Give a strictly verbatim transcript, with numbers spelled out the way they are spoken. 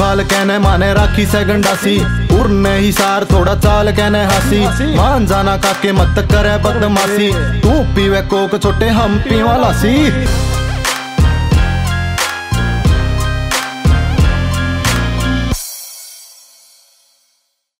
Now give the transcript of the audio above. घाल कहने माने राखी सैगंडासी उड़ने ही सार थोड़ा चाल कहने हासी मान जाना काके मत करे बदमाशी तू पीवे कोक छोटे हम पीवा लासी।